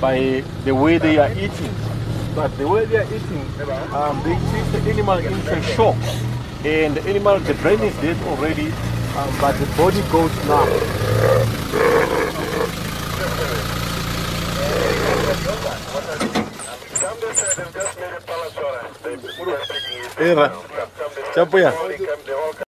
by the way they are eating. But the way they are eating, they take the animal into a shock, and the animal, the brain is dead already, but the body goes numb. Era. Tchau,